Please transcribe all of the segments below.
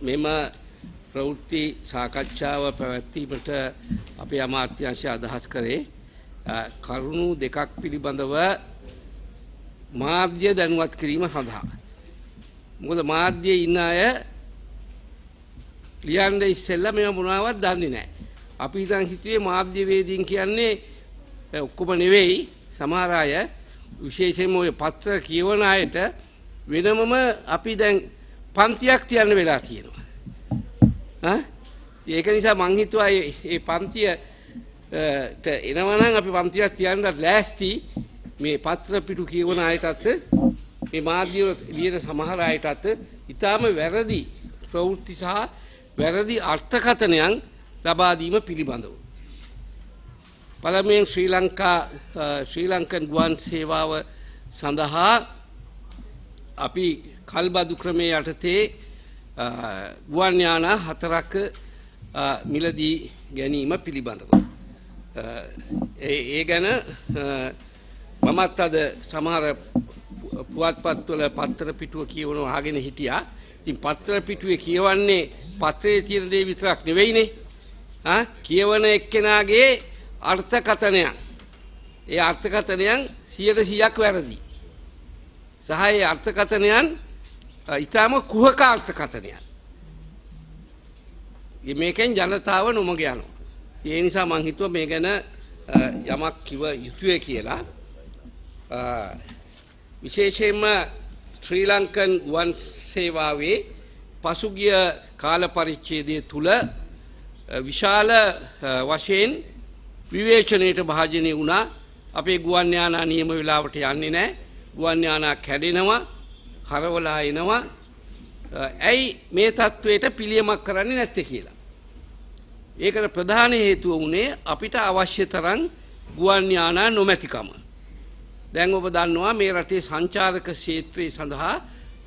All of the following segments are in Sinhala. මෙම ප්‍රවෘත්ති සාකච්ඡාව පැවැත්වීමට අපේ අමාත්‍යාංශය අදහස් කරේ කරුණු දෙකක් පිළිබඳව මාධ්‍ය දැනුවත් කිරීම සඳහා. මොකද මාධ්‍යයේ ඉන්න අය ලියන්නේ ඉස්සෙල්ලා මේව මොනවද දන්නේ නැහැ. අපි ඉතින් හිතුවේ මාධ්‍යවේදීන් කියන්නේ ඔක්කොම නෙවෙයි, සමහර අය විශේෂයෙන්ම ඔය පත්‍ර කියවන අයට වෙනමම අපි දැන් පන්තියක් තියන්න වෙලා තියෙනවා. ඒක නිසා මං හිතුවා මේ පන්තියට එනවනම් අපි පන්තියක් තියන්නත් ලෑස්ති. මේ පත්‍ර පිටු කියවන අයටත් මේ මාධ්‍ය ලියන සමහර අයටත් ඊටාම වැරදි ප්‍රවෘත්ති සහ වැරදි අර්ථකථනයන් ලබා දීම පිළිබඳව. පළමුවෙන් ශ්‍රී ලංකන් ගුවන් සේවාව සඳහා අපි කල්බදු ක්‍රමයේ යටතේ ගුවන් යාන 4ක් මිලදී ගැනීම පිළිබඳව ඒ ගැන මමත් අද සමහර පුවත්පත්වල පත්‍ර පිටුව කියවන අහගෙන හිටියා. ඉතින් පත්‍ර පිටුවේ කියවන්නේ පත්‍රයේ තියෙන දේ විතරක් නෙවෙයිනේ. කියවන එක්කෙනාගේ අර්ථකථනයන්, ඒ අර්ථකථනයන් 100%ක් වැරදි සහ ඒ අර්ථකථනයන් ඊටම කුහක අර්ථකථනයන්. මේකෙන් ජනතාව නොමග යනවා. ඒ නිසා මම හිතුවා මේ ගැන යමක් කිව යුතුය කියලා. විශේෂයෙන්ම ශ්‍රී ලංකන් ගුවන් සේවාවේ පසුගිය කාල පරිච්ඡේදය තුල විශාල වශයෙන් විවේචනයට භාජනය වුණා. අපේ ගුවන් යානා නියම වේලාවට යන්නේ නැහැ. ගුවන් යානා කැඩෙනවා, හරවලා එනවා. ඇයි මේ තත්වයට පිළියමක් කරන්නේ නැත්තේ කියලා. ඒකට ප්‍රධාන හේතුව වුණේ අපිට අවශ්‍ය තරම් ගුවන් යානා නොමැතිකම. දැන් ඔබ දන්නවා මේ රටේ සංචාරක ක්ෂේත්‍රය සඳහා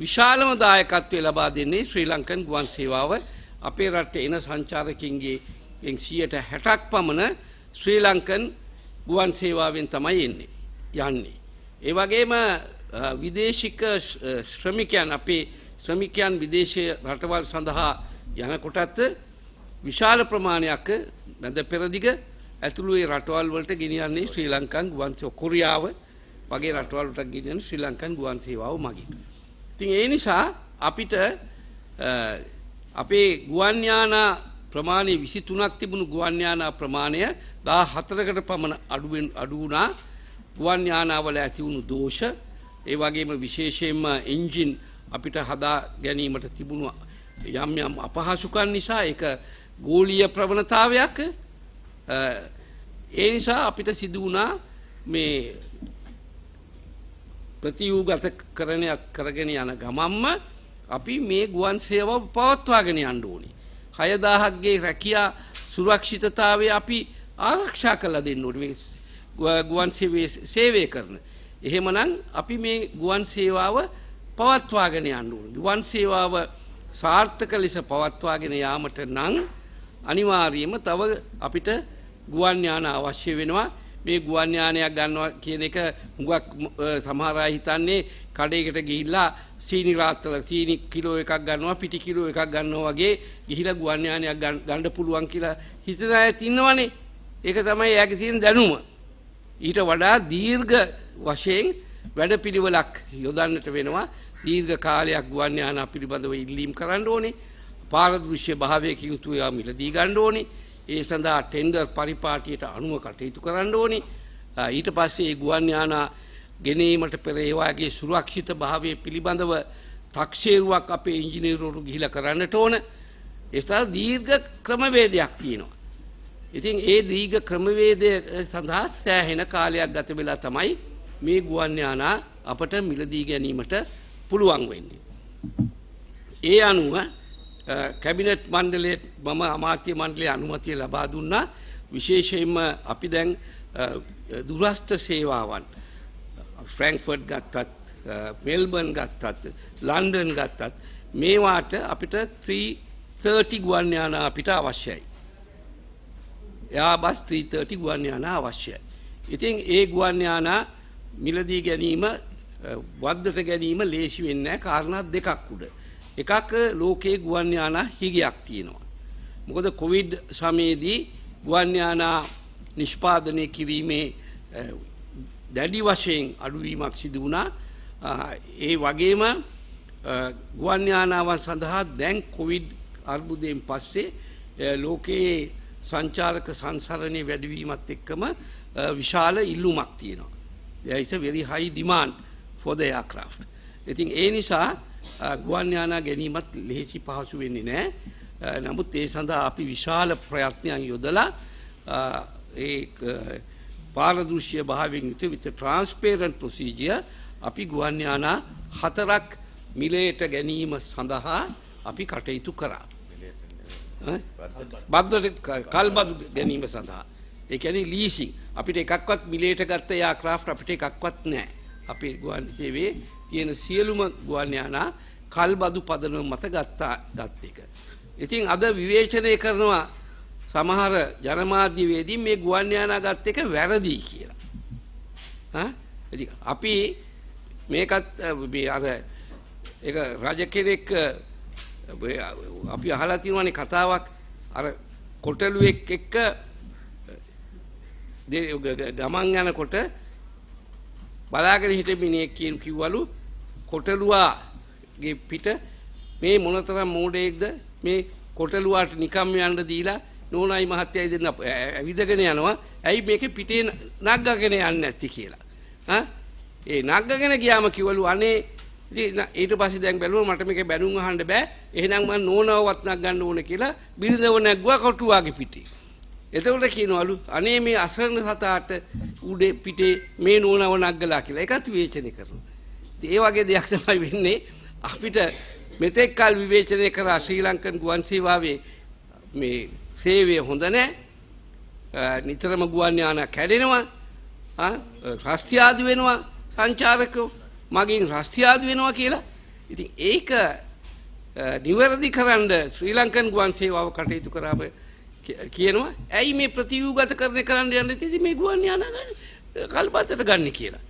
විශාලම දායකත්වය ලබා දෙන්නේ ශ්‍රී ලංකන් ගුවන් සේවාව. අපේ රටේ එන සංචාරකින්ගේ 60ක් පමණ ශ්‍රී ලංකන් ගුවන් සේවාවෙන් තමයි යන්නේ. ඒ වගේම විදේශික ශ්‍රමිකයන්, අපේ ශ්‍රමිකයන් විදේශීය රටවල් සඳහා යනකොටත් විශාල ප්‍රමාණයක් නැද පෙරදිග ඇතුළු ඒ රටවල් වලට ගෙනියන්නේ ශ්‍රී ලංකන් ගුවන් සේවාව. කොරියාව වගේ රටවල් වලට ගෙනියන්නේ ශ්‍රී ලංකන් ගුවන් සේවාව මගින්. ඉතින් ඒ නිසා අපිට අපේ ගුවන් යානා ප්‍රමාණය 23ක් තිබුණු ගුවන් යානා ප්‍රමාණය 14කට පමණ අඩු වුණා. ගුවන් යානාවල ඇති වුණු දෝෂ, ඒ වගේම විශේෂයෙන්ම එන්ජින් අපිට හදා ගැනීමට තිබුණු යම් අපහසුකම් නිසා ඒක ගෝලීය ප්‍රවණතාවයක්. ඒ නිසා අපිට සිදු වුණා මේ ප්‍රතිව්‍යුහගතකරණයක් කරගෙන යන ගමම්ම අපි මේ ගුවන් සේවාව පවත්වාගෙන යන්න ඕනේ. 6000ක්ගේ රැකියා සුරක්ෂිතතාවය අපි ආරක්ෂා කරලා දෙන්න ඕනේ මේ ගුවන් සේවය කරන. එහෙමනම් අපි මේ ගුවන් සේවාව පවත්වාගෙන යන්න ඕනේ. ගුවන් සේවාව සාර්ථක ලෙස පවත්වාගෙන යාමට නම් අනිවාර්යයෙන්ම තව අපිට ගුවන් යාන අවශ්‍ය වෙනවා. මේ ගුවන් යානයක් ගන්නවා කියන එක හුඟක් සමහර අය හිතන්නේ කඩේකට ගිහිල්ලා සීනි කිලෝ එකක් ගන්නවා, පිටි කිලෝ එකක් ගන්නවා වගේ ගිහිලා ගුවන් යානයක් ගන්න පුළුවන් කියලා හිතන අය තින්නවනේ. ඒක තමයි එයාගේ තියෙන දැනුම. ඊට වඩා දීර්ඝ වශයෙන් වැඩපිළිවෙලක් යොදන්නට වෙනවා. දීර්ඝ කාලයක් ගුවන් යානා පිළිබඳව ඉල්ලීම් කරන්න ඕනේ. පාරදෘශ්‍ය භාවයකින් යුතුව යා මිලදී ගන්න ඕනේ. ඒ සඳහා ටෙන්ඩර් පරිපාටියට අනුව කටයුතු කරන්න ඕනේ. ඊට පස්සේ ඒ ගුවන් යානා ගෙනීමට පෙර ඒ වාගේ සුරක්ෂිත භාවයේ පිළිබඳව තක්සේරුවක් අපේ ඉංජිනේරුවරු ගිහිලා කරන්නට ඕන. ඒ සඳහා දීර්ඝ ක්‍රමවේදයක් තියෙනවා. ඉතින් ඒ දීර්ඝ ක්‍රමවේදය සඳහා සෑහෙන කාලයක් ගත වෙලා තමයි මේ ගුවන් යානා අපට මිලදී ගැනීමට පුළුවන් වෙන්නේ. ඒ අනුව කැබිනට් මණ්ඩලයේ මම අමාත්‍ය මණ්ඩලයේ අනුමැතිය ලබා දුන්නා. විශේෂයෙන්ම අපි දැන් දුරස්ථ සේවාවන් ෆ්‍රැන්ක්ෆර්ට් ගත්තත්, මෙල්බන් ගත්තත්, ලන්ඩන් ගත්තත් මේවාට අපිට 330 ගුවන් යාන අපිට අවශ්‍යයි. එයාබස් 330 ගුවන් යාන අවශ්‍යයි. ඉතින් ඒ ගුවන් යාන මිලදී ගැනීම වද්දට ගැනීම ලේසි වෙන්නේ නැහැ. කාරණා දෙකක් උඩ. එකක ලෝකයේ ගුවන් යානා හිගයක් තියෙනවා. මොකද කොවිඩ් සමයේදී ගුවන් යානා නිෂ්පාදනය කිරීමේ දැඩි වශයෙන් අඩුවීමක් සිදු වුණා. ඒ වගේම ගුවන් යානාවන් සඳහා දැන් කොවිඩ් අර්බුදයෙන් පස්සේ ලෝකයේ සංචාරක සංසරණයේ වැඩිවීමත් එක්කම විශාල ඉල්ලුමක් තියෙනවා. There is a very high demand for the aircraft. ඉතින් ඒ නිසා ගුවන් යානා ගැනීමත් ලෙහෙසි පහසු වෙන්නේ නැහැ. නමුත් ඒ සඳහා අපි විශාල ප්‍රයත්නයන් යොදලා ඒ පාරදෘශ්‍ය භාවයෙන් යුතුව with a transparent procedure අපි ගුවන් යානා 4ක් මිලයට ගැනීම සඳහා අපි කටයුතු කරා. බද්දට කල්බදු ගැනීම සඳහා. ඒ කියන්නේ ලීසින්. අපිට එකක්වත් මිලයට ගත්ත යාක්‍රාෆ්ට් අපිට එකක්වත් නැහැ. අපේ ගුවන් සේවයේ තියෙන සියලුම ගුවන් යානා කල්බදු පදනම මත ගත් එක. ඉතින් අද විවේචනය කරනවා සමහර ජනමාධ්‍යවේදී මේ ගුවන් යානා ගත් එක වැරදි කියලා. අපි මේකත් මේ අර ඒක රජ කෙනෙක් අපි අහලා තියෙනවානේ කතාවක් අර කොටලුවෙක් එක්ක ගමන් යනකොට බලාගෙන හිටපිනේ කිව්වලු කොටලුවාගේ පිට මේ මොනතරම් මෝඩයෙක්ද මේ කොටලුවාට නිකම් යන්න දීලා නෝනායි මහත්තයයි දෙන්න ඇවිදගෙන යනවා. ඇයි මේකේ පිටේ නග්ගගෙන යන්නේ නැති කියලා. ඒ නග්ගගෙන ගියාම කිව්වලු අනේ ඊට පස්සේ දැන් බැලුවා මට මේකේ බැනුම් අහන්න බෑ. එහෙනම් මම නෝනවවත් නගන්න ඕන කියලා බිරිඳව නැග්ගුවා කොටුවාගේ පිටේ. එතකොට කියනවලු අනේ මේ අසරණ සතාට උඩේ පිටේ මේ නෝනව නග්ගලා කියලා. ඒකත් විවේචනය කරනවා. ඉතින් ඒ වගේ දෙයක් තමයි වෙන්නේ. අපිට මෙතෙක් කල් විවේචනය කරා ශ්‍රී ලංකන් ගුවන් සේවාවේ මේ සේවය හොඳ නැහැ. නිතරම ගුවන් යානා කැඩෙනවා. රස්තියාදු වෙනවා සංචාරකයෝ. මගින් රස්තියාදු වෙනවා කියලා. ඉතින් ඒක නිවැරදි කරන්න ශ්‍රී ලංකන් ගුවන් සේවාව කටයුතු කරාම කියනවා. ඇයි මේ ප්‍රතිව්‍යුහගත කරන්න යන්නේ තියදී මේ ගුවන් යානා ගන්න කල්පතට ගන්න කියලා.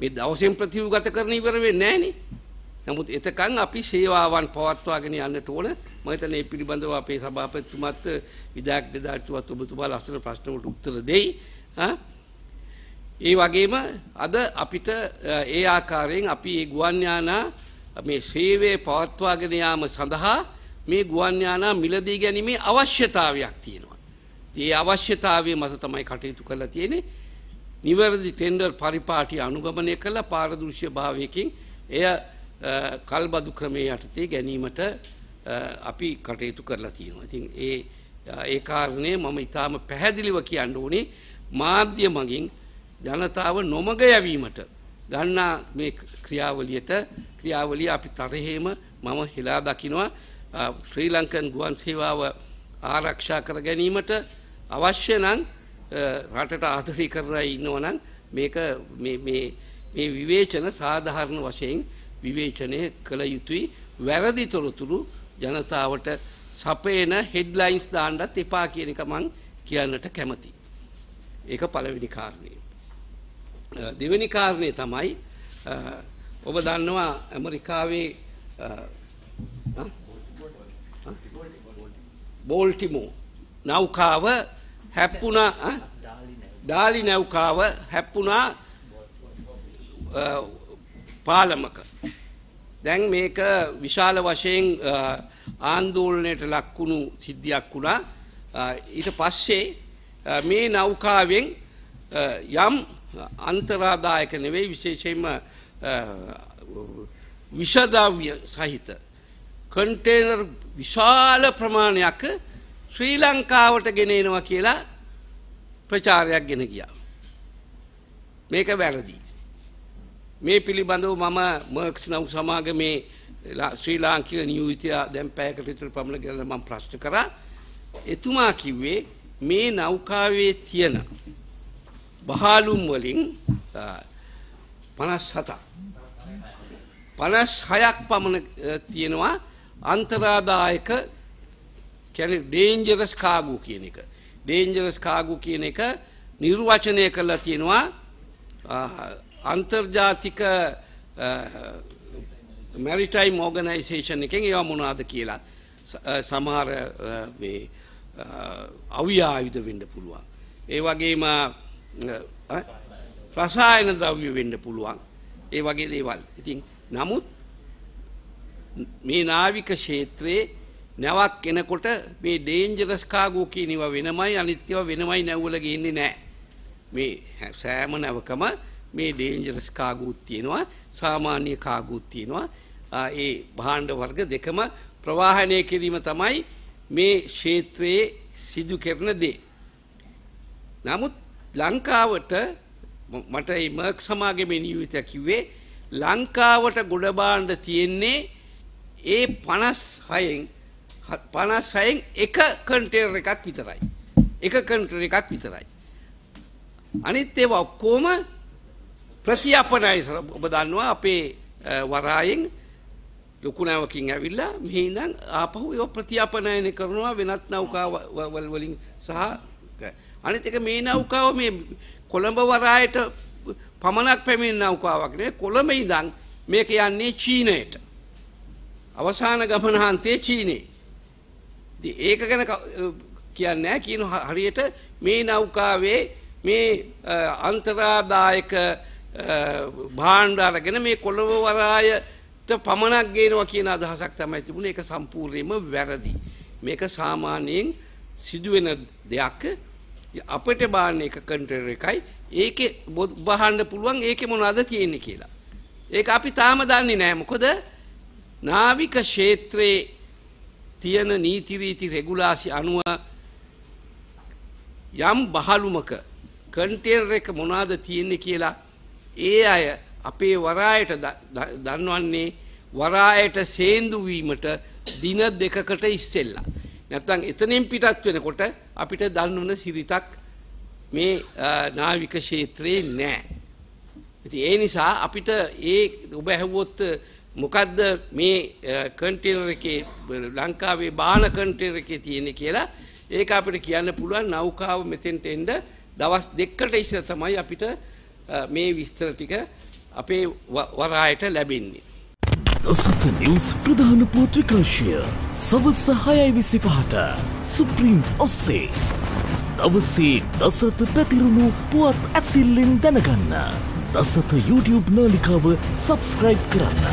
මේ දවසෙන් ප්‍රතිව්‍යුහගත කරන්න ඉවර වෙන්නේ නැහනේ. නමුත් එතකන් අපි සේවාවන් පවත්වාගෙන යන්නට ඕන. මම හිතන්නේ මේ පිළිබඳව අපේ සභාපතිතුමාත් විධායක දෙදාර්තුවත් ඔබතුමාලා අසන ප්‍රශ්න වලට උත්තර දෙයි. ඒ වගේම අද අපිට ඒ ආකාරයෙන් අපි මේ ගුවන් යානා මේ සේවයේ පවත්වාගෙන යාම සඳහා මේ ගුවන් යානා මිලදී ගැනීමේ අවශ්‍යතාවයක් තියෙනවා. ඒ අවශ්‍යතාවය මත තමයි කටයුතු කරලා තියෙන්නේ. නිවැරදි ටෙන්ඩර් පරිපාටි අනුගමනය කළ පාරදෘශ්‍ය භාවයකින් එය කල්බදු ක්‍රමයේ යටතේ ගැනීමට අපි කටයුතු කරලා තියෙනවා. ඉතින් ඒ කාරණේ මම ඊටාම පැහැදිලිව කියන්න ඕනේ මාධ්‍ය මගින් ජනතාව නොමග යැවීමට ගන්නා මේ ක්‍රියාවලිය අපි තරහෙම මම හෙලා දකිනවා. ශ්‍රී ලංකන් ගුවන් සේවාව ආරක්ෂා කර ගැනීමට අවශ්‍ය නම් රටට ආදරය කරලා ඉන්නවා නම් මේක මේ විවේචන සාධාරණ වශයෙන් විවේචනය කළ යුතුයි. වැරදි තොරතුරු ජනතාවට සපේන හෙඩ්ලයින්ස් දාන්නත් එපා කියන එක මම කියන්නට කැමතියි. ඒක පළවෙනි කාරණේ. දෙවෙනි කාරණේ තමයි ඔබ දන්නවා ඇමරිකාවේ බෝල්ටිමෝ නෞකාව හැප්පුණා. ඩාලි නෞකාව හැප්පුණා පාලමක. දැන් මේක විශාල වශයෙන් ආන්දෝලනයට ලක් වුණු සිද්ධියක් වුණා. ඊට පස්සේ මේ නෞකාවෙන් යම් අන්තරාදායක නෙවෙයි විශේෂයෙන්ම විෂද්‍රව්‍ය සහිත කන්ටේනර් විශාල ප්‍රමාණයක් ශ්‍රී ලංකාවට ගෙන එනවා කියලා ප්‍රචාරයක් ගෙන ගියා. මේක වැරදි. මේ පිළිබඳව මම මර්ක්ස් නව සමාගමේ ශ්‍රී ලාංකික නියුතිය දැන් පැයකට විතර පමණ ගියලා මම ප්‍රශ්න කරා. එතුමා කිව්වේ මේ නෞකාවේ තියෙන බහලුම් වලින් 56ක් පමණ තියෙනවා අන්තරාදායක කියන්නේ ඩේන්ජරස් කාගෝ කියන එක. ඩේන්ජරස් කාගෝ කියන එක නිර්වචනය කරලා තියෙනවා අන්තර්ජාතික maritime organization එකෙන් ඒවා මොනවාද කියලා සමහර මේ අවිය ආයුධ වෙන්න පුළුවන්. ඒ වගේම රසායන ද්‍රව්‍ය වෙන්න පුළුවන්. ඒ වගේ දේවල්. ඉතින් නමුත් මේ නාවික ක්ෂේත්‍රයේ නැවක් එනකොට මේ ඩේන්ජරස් කාගෝ කියන ඒවා වෙනමයි අනිත් ඒවා වෙනමයි නැවුවල ගින්නේ නැහැ. මේ සෑම නැවකම මේ ඩේන්ජරස් කාගෝ තියෙනවා, සාමාන්‍ය කාගෝ තියෙනවා. ඒ භාණ්ඩ වර්ග දෙකම ප්‍රවාහණය කිරීම තමයි මේ ක්ෂේත්‍රයේ සිදු කරන දේ. නමුත් ලංකාවට මට මේ මර්ක් සමාගමේ නියුවිතය කිව්වේ ලංකාවට ගොඩ බාණ්ඩ තියෙන්නේ ඒ 56න් එක කන්ටේනර් එකක් විතරයි. අනිත් ඒවා ඔක්කොම ප්‍රතිඅපනයි. ඔබ දන්නවා අපේ වරායෙන් ලොකු නවකින් ඇවිල්ලා මෙහි ඉඳන් ආපහු ඒවා ප්‍රතිඅපනයන කරනවා වෙනත් නෞකාවල් වලින් සහ අනිත් එක මේ නෞකාව මේ කොළඹ වරායට පමණක් පැමිණෙන නෞකාවක් නේ. කොළඹ ඉඳන් මේක යන්නේ චීනයට. අවසාන ගමනාන්තයේ චීනේ. ඉතින් ඒක ගැන කියන්නේ නැහැ. කියන හරියට මේ නෞකාවේ මේ අන්තරාදායක භාණ්ඩ අරගෙන මේ කොළඹ වරායට පමණක් ගේනවා කියන අදහසක් තමයි තිබුණේ. ඒක සම්පූර්ණයෙන්ම වැරදි. මේක සාමාන්‍යයෙන් සිදුවෙන දෙයක්. අපිට බාන්නේ එක කන්ටේනර් එකයි. ඒකේ බහන්න පුළුවන් ඒකේ මොනවද තියෙන්නේ කියලා. ඒක අපි තාම දන්නේ නැහැ. මොකද නාවික ක්ෂේත්‍රයේ තියෙන නීති රීති රෙගුලාසි අනුව යම් බහලුමක කන්ටේනර් එක මොනවද තියෙන්නේ කියලා ඒ අය අපේ වරායට දන්වන්නේ වරායට සේඳු වීමට දින දෙකකට ඉස්සෙල්ලා. නැත්නම් එතනින් පිටත් වෙනකොට අපිට දන්වන සිරිතක් මේ නාවික ක්ෂේත්‍රයේ නැහැ. ඉතින් ඒ නිසා අපිට ඔබ ඇහුවොත් මොකද්ද මේ කන්ටේනර් එකේ ලංකාවේ බාන කන්ටේනර් එකේ තියෙන්නේ කියලා ඒක අපිට කියන්න පුළුවන් නෞකාව මෙතෙන්ට එන්න දවස් දෙකකට ඉස්සර තමයි අපිට මේ විස්තර ටික අපේ වරායට ලැබෙන්නේ. Dasatha News Pradhana Potrikashya Savas 6:25 Supreme Osse Davase Dasatha Pathirunu Puat Asilin Danaganna Dasatha YouTube Nalikawa subscribe Karana